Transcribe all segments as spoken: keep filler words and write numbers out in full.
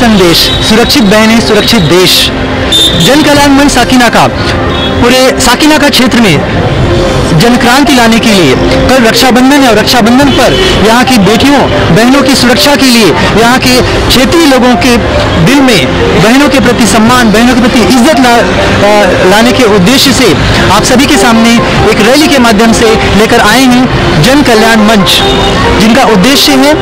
संदेश, सुरक्षित बहनें सुरक्षित देश। जन कल्याण मंच साकीनाका पूरे साकीनाका क्षेत्र में जनक्रांति लाने के लिए कल रक्षाबंधन और रक्षाबंधन पर यहाँ की बेटियों बहनों की सुरक्षा के लिए यहाँ के क्षेत्रीय लोगों के दिल में बहनों के प्रति सम्मान, बहनों के प्रति इज्जत ला, आ, लाने के उद्देश्य से आप सभी के सामने एक रैली के माध्यम से लेकर आए हैं जन कल्याण मंच, जिनका उद्देश्य है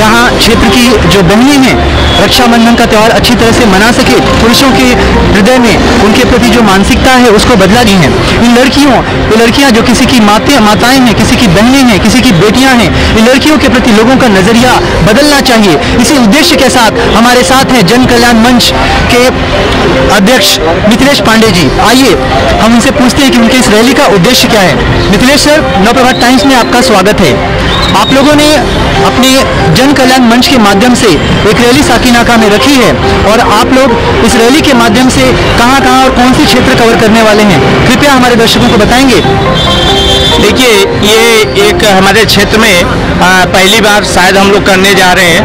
यहाँ क्षेत्र की जो बहनें हैं रक्षाबंधन का त्यौहार अच्छी तरह से मना सके, पुरुषों के हृदय में उनके प्रति जो मानसिकता है उसको बदला नहीं है। इन लड़कियों ये लड़कियां जो किसी की माते माताएं हैं, किसी की बहनें हैं, किसी की बेटियां हैं, इन लड़कियों के प्रति लोगों का नजरिया बदलना चाहिए। इसी उद्देश्य के साथ हमारे साथ हैं जन कल्याण मंच के अध्यक्ष मिथिलेश पांडे जी। आइए हम उनसे पूछते हैं कि उनके इस रैली का उद्देश्य क्या है। मिथिलेश सर, नवप्रभात टाइम्स में आपका स्वागत है। आप लोगों ने अपने जन कल्याण मंच के माध्यम से एक रैली साकीनाका में रखी है और आप लोग इस रैली के माध्यम से कहां कहां और कौन से क्षेत्र कवर करने वाले हैं, कृपया हमारे दर्शकों को बताएंगे। देखिए, ये एक हमारे क्षेत्र में आ, पहली बार शायद हम लोग करने जा रहे हैं,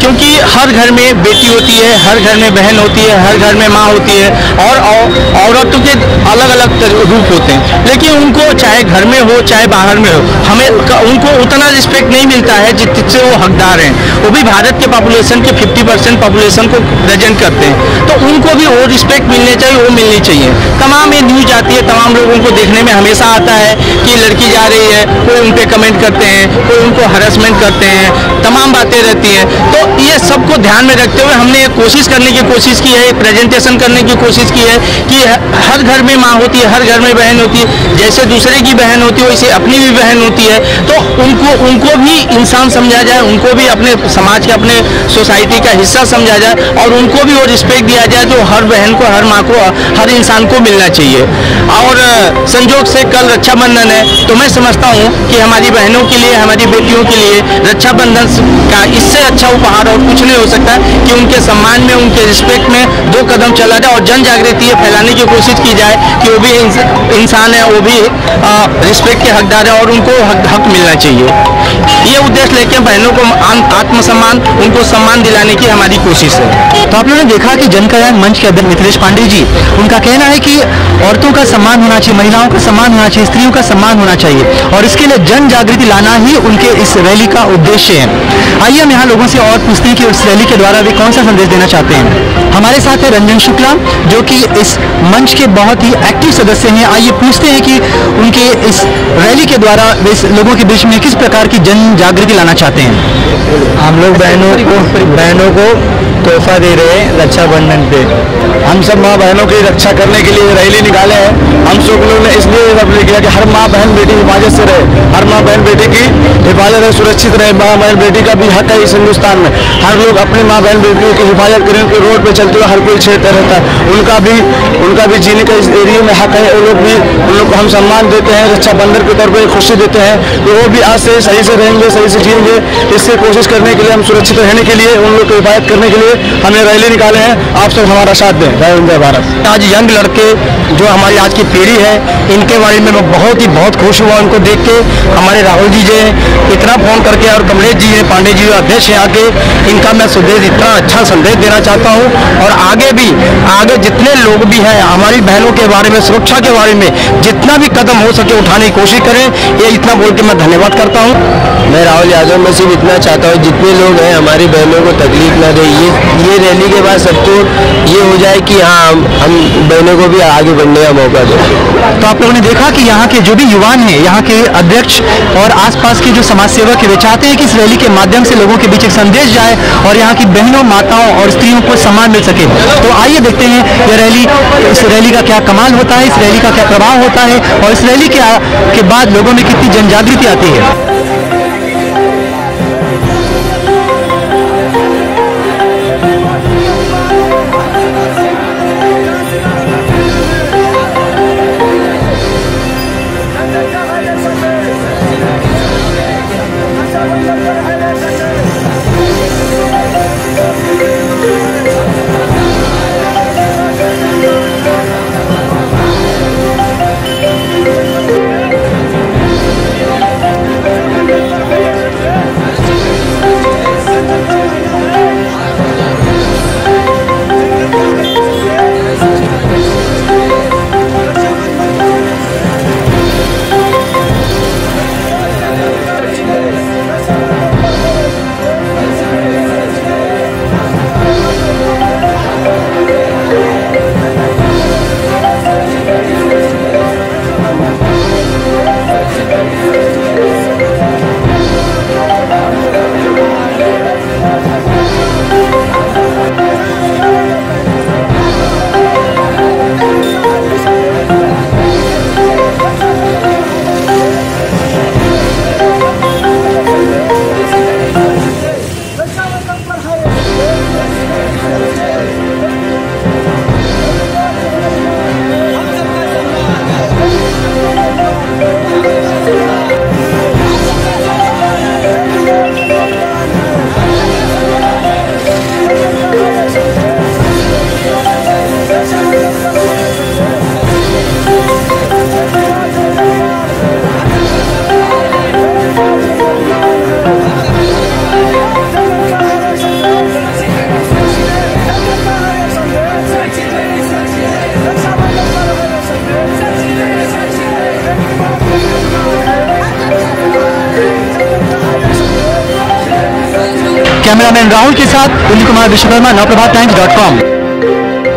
क्योंकि हर घर में बेटी होती है, हर घर में बहन होती है, हर घर में माँ होती है और औरतों के अलग अलग रूप होते हैं, लेकिन उनको चाहे घर में हो चाहे बाहर में हो, हमें उनको उतना रिस्पेक्ट नहीं मिलता है जिससे वो हकदार हैं। वो भी भारत के पॉपुलेशन के पचास परसेंट पॉपुलेशन को रिप्रेजेंट करते हैं, तो उनको भी वो रिस्पेक्ट मिलने चाहिए, वो मिलनी चाहिए। तमाम ये न्यूज आती है, तमाम लोग उनको देखने में हमेशा आता है कि लड़की जा रही है, कोई उन पर कमेंट करते हैं, कोई उनको हरासमेंट करते हैं, तमाम बातें रहती हैं। तो ये सबको ध्यान में रखते हुए हमने कोशिश करने की कोशिश की है, प्रेजेंटेशन करने की कोशिश की है कि हर घर में माँ होती है, हर घर में बहन होती है, जैसे दूसरे की बहन होती है वैसे अपनी भी बहन होती है, तो उनको उनको भी इंसान समझा जाए, उनको भी अपने समाज के अपने सोसाइटी का हिस्सा समझा जाए और उनको भी वो रिस्पेक्ट दिया जाए जो हर बहन को, हर माँ को, हर इंसान को मिलना चाहिए। और संजोग से कल रक्षाबंधन है, तो मैं समझता हूँ कि हमारी बहनों के लिए, हमारी बेटियों के लिए रक्षाबंधन का इससे अच्छा उपहार और कुछ नहीं हो सकता कि उनके सम्मान में, उनके रिस्पेक्ट में दो कदम चला जाए और जन जागृति फैलाने की कोशिश की जाए कि वो भी इंसान है, वो भी रिस्पेक्ट के हकदार है और उनको हक, हक मिलना चाहिए। ये उद्देश्य लेके बहनों को आत्मसम्मान, उनको सम्मान दिलाने की हमारी कोशिश है। तो आप लोगों ने देखा कि जन कल्याण मंच के अध्यक्ष मिथिलेश पांडे जी, उनका कहना है कि औरतों का सम्मान होना चाहिए, महिलाओं का सम्मान होना चाहिए, स्त्रियों का सम्मान होना चाहिए और इसके लिए जन जागृति लाना ही उनके इस रैली का उद्देश्य है। आइए हम यहाँ लोगों से और पूछते हैं कि उस रैली के द्वारा वे कौन सा संदेश देना चाहते हैं। हमारे साथ है रंजन शुक्ला, जो कि इस मंच के बहुत ही एक्टिव सदस्य हैं। आइए पूछते हैं कि उनके इस रैली के द्वारा वे लोगों के बीच में किस प्रकार की जन जागृति लाना चाहते हैं। हम लोग बहनों को बहनों को तोहफा दे रहे हैं रक्षाबंधन पे। हम सब माँ बहनों की रक्षा करने के लिए रैली निकाले हैं। हम सब लोगों ने इसलिए अपील किया कि हर माँ बहन बेटी हिफाजत से रहे, हर माँ बहन बेटी की हिफाजत रहे, सुरक्षित रहे। माँ बहन बेटी का भी हक है इस हिंदुस्तान में। हर लोग अपने माँ बहन बेटियों की हिफाजत करें, उनके रोड पे चलते हुए हर कोई छेड़ता रहता है, उनका भी उनका भी जीने का इस एरिया में हक है। वो लोग भी उन लोग को हम सम्मान देते हैं, रक्षाबंधन के तौर पर खुशी देते हैं, तो वो भी आज से सही से रहेंगे, सही से जिएंगे। इससे कोशिश करने के लिए, हम सुरक्षित रहने के लिए, उन लोग को हिफाजत करने के लिए हमने रैली निकाले हैं। आप सब हमारा साथ दें। जय हिंद, जय भारत। आज यंग लड़के जो हमारी आज की पीढ़ी है, इनके बारे में मैं बहुत ही बहुत खुश हुआ उनको देख के। हमारे राहुल जी जी इतना फोन करके और कमलेश जी ने, पांडे जी अध्यक्ष हैं आके, इनका मैं संदेश इतना अच्छा संदेश देना चाहता हूँ और आगे भी आगे जितने लोग भी हैं हमारी बहनों के बारे में, सुरक्षा के बारे में जितना भी कदम हो सके उठाने की कोशिश करें। ये इतना बोल के मैं धन्यवाद करता हूँ। मैं राहुल यादव में सिर्फ इतना चाहता हूँ जितने लोग हैं हमारी बहनों को तकलीफ ना दे। ये ये रैली के बाद सबको ये हो जाए कि हाँ, हम बहनों को भी आगे बढ़ने का मौका दें। तो आप लोगों ने देखा कि यहाँ के जो भी युवान हैं, यहाँ के अध्यक्ष और आसपास के जो समाज सेवक हैं, वे चाहते हैं कि इस रैली के माध्यम से लोगों के बीच एक संदेश जाए और यहाँ की बहनों, माताओं और स्त्रियों को सम्मान मिल सके। तो आइए देखते हैं ये रैली, इस रैली का क्या कमाल होता है, इस रैली का क्या प्रभाव होता है और इस रैली के, के बाद लोगों में कितनी जन जागृति आती है। कैमरामैन राहुल के साथ पुलिकुमार विश्वकर्मा, नॉप्रभात टाइम्स डॉट कॉम।